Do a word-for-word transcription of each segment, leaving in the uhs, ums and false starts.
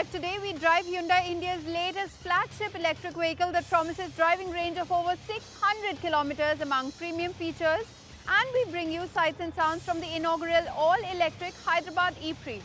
Drive. Today we drive Hyundai India's latest flagship electric vehicle that promises driving range of over six hundred kilometers among premium features, and we bring you sights and sounds from the inaugural all-electric Hyderabad e-prix.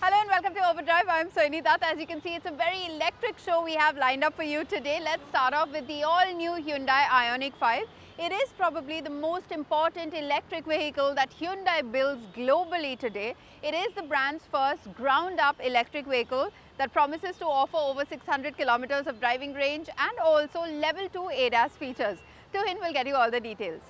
Hello and welcome to Overdrive. I'm Soini Dutt. As you can see, it's a very electric show we have lined up for you today. Let's start off with the all-new Hyundai Ioniq five. It is probably the most important electric vehicle that Hyundai builds globally today. It is the brand's first ground-up electric vehicle that promises to offer over six hundred kilometers of driving range and also level two A D A S features. Tuhin will get you all the details.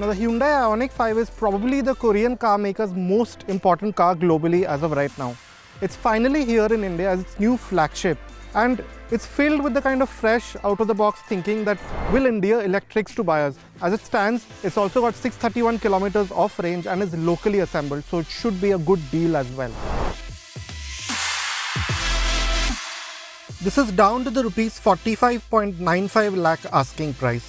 Now, the Hyundai Ioniq five is probably the Korean car maker's most important car globally as of right now. It's finally here in India as its new flagship, and it's filled with the kind of fresh, out-of-the-box thinking that will endear electrics to buyers. As it stands, it's also got six hundred thirty-one kilometers of range and is locally assembled, so it should be a good deal as well. This is down to the rupees forty-five point nine five lakh asking price.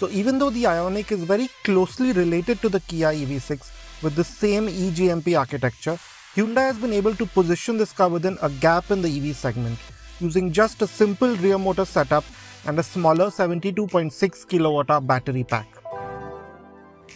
So even though the Ioniq is very closely related to the Kia E V six with the same eGMP architecture, Hyundai has been able to position this car within a gap in the E V segment using just a simple rear motor setup and a smaller seventy-two point six kilowatt hour battery pack.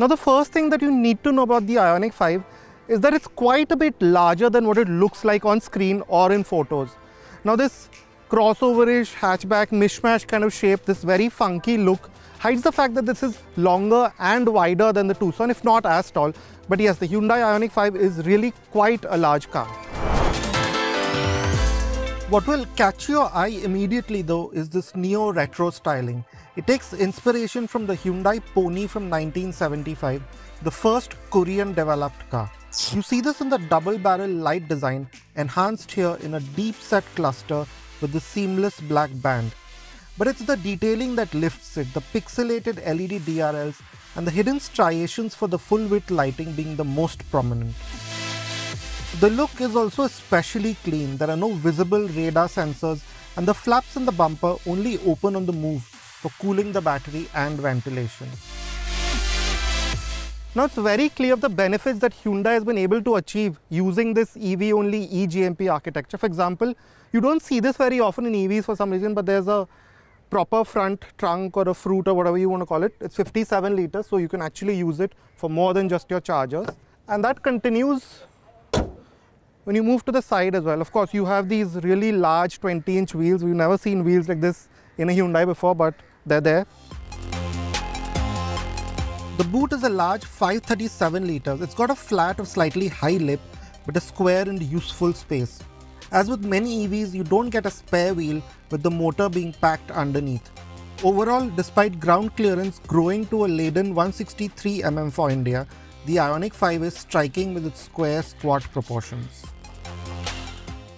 Now, the first thing that you need to know about the Ioniq five is that it's quite a bit larger than what it looks like on screen or in photos. Now, this crossover-ish, hatchback, mishmash kind of shape, this very funky look, hides the fact that this is longer and wider than the Tucson, if not as tall. But yes, the Hyundai Ioniq five is really quite a large car. What will catch your eye immediately though is this neo-retro styling. It takes inspiration from the Hyundai Pony from nineteen seventy-five, the first Korean-developed car. You see this in the double-barrel light design, enhanced here in a deep-set cluster with the seamless black band. But it's the detailing that lifts it, the pixelated L E D D R Ls and the hidden striations for the full-width lighting being the most prominent. The look is also especially clean. There are no visible radar sensors, and the flaps in the bumper only open on the move for cooling the battery and ventilation. Now, it's very clear the benefits that Hyundai has been able to achieve using this E V-only eGMP architecture. For example, you don't see this very often in E Vs for some reason, but there's a proper front trunk or a fruit or whatever you want to call it. It's fifty-seven liters, so you can actually use it for more than just your chargers. And that continues when you move to the side as well. Of course, you have these really large twenty-inch wheels. We've never seen wheels like this in a Hyundai before, but they're there. The boot is a large five hundred thirty-seven liters. It's got a flat or slightly high lip, but a square and useful space. As with many E Vs, you don't get a spare wheel, with the motor being packed underneath. Overall, despite ground clearance growing to a laden one hundred sixty-three millimeters for India, the Ioniq five is striking with its square squat proportions.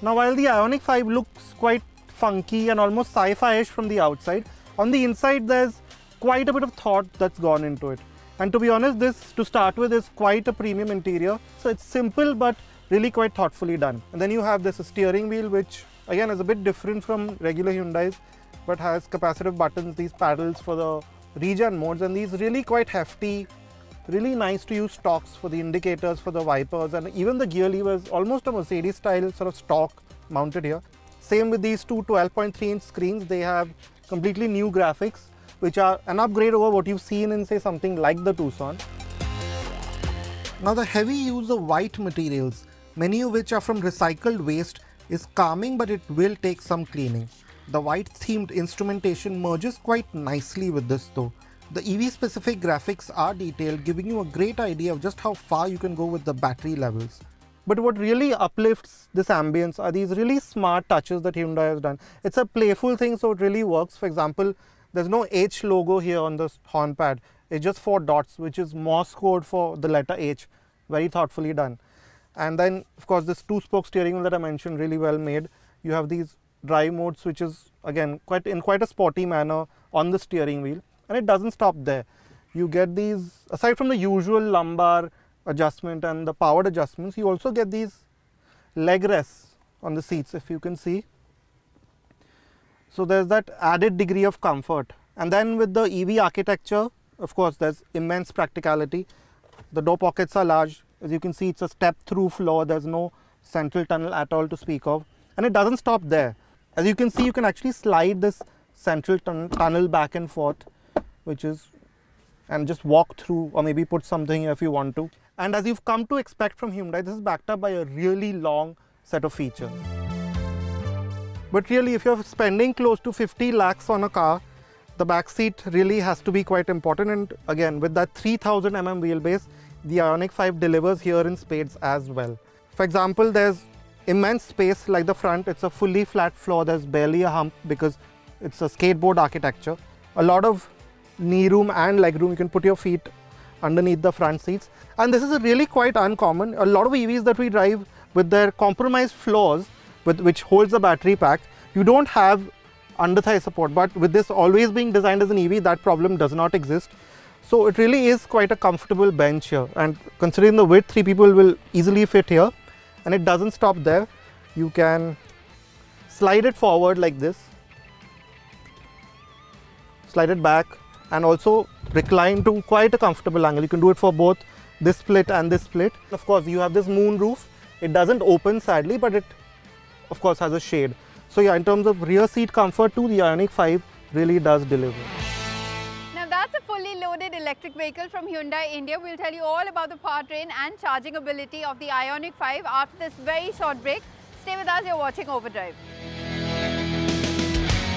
Now, while the Ioniq five looks quite funky and almost sci-fi-ish from the outside, on the inside there's quite a bit of thought that's gone into it. And to be honest, this to start with is quite a premium interior, so it's simple but really quite thoughtfully done. And then you have this steering wheel, which again is a bit different from regular Hyundais, but has capacitive buttons, these paddles for the regen modes, and these really quite hefty, really nice to use stocks for the indicators, for the wipers, and even the gear levers, almost a Mercedes style sort of stock mounted here. Same with these two twelve point three inch screens. They have completely new graphics, which are an upgrade over what you've seen in, say, something like the Tucson. Now, the heavy use of white materials, many of which are from recycled waste, is calming, but it will take some cleaning. The white-themed instrumentation merges quite nicely with this though. The E V-specific graphics are detailed, giving you a great idea of just how far you can go with the battery levels. But what really uplifts this ambience are these really smart touches that Hyundai has done. It's a playful thing, so it really works. For example, there's no H logo here on the horn pad. It's just four dots, which is Morse code for the letter H. Very thoughtfully done. And then, of course, this two-spoke steering wheel that I mentioned, really well made. You have these drive modes, which is, again, quite in quite a sporty manner on the steering wheel. And it doesn't stop there. You get these, aside from the usual lumbar adjustment and the powered adjustments, you also get these leg rests on the seats, if you can see. So there's that added degree of comfort. And then with the E V architecture, Of course, there's immense practicality. The door pockets are large. As you can see, it's a step-through floor. There's no central tunnel at all to speak of. And it doesn't stop there. As you can see, you can actually slide this central tun tunnel back and forth, which is, and just walk through, or maybe put something here if you want to. And as you've come to expect from Hyundai, this is backed up by a really long set of features. But really, if you're spending close to fifty lakhs on a car, the back seat really has to be quite important. And again, with that three thousand millimeter wheelbase, the Ioniq five delivers here in spades as well. For example, there's immense space like the front. It's a fully flat floor. There's barely a hump because it's a skateboard architecture. A lot of knee room and leg room. You can put your feet underneath the front seats. And this is really quite uncommon. A lot of E Vs that we drive with their compromised floors, with, which holds the battery pack, you don't have under thigh support, but with this always being designed as an E V, that problem does not exist. So it really is quite a comfortable bench here, and considering the width, three people will easily fit here. And it doesn't stop there. You can slide it forward like this, slide it back, and also recline to quite a comfortable angle. You can do it for both this split and this split. Of course, you have this moon roof. It doesn't open sadly, but it of course has a shade. So yeah, in terms of rear seat comfort too, the Ioniq five really does deliver. Now that's a fully loaded electric vehicle from Hyundai India. We'll tell you all about the powertrain and charging ability of the Ioniq five after this very short break. Stay with us, you're watching Overdrive.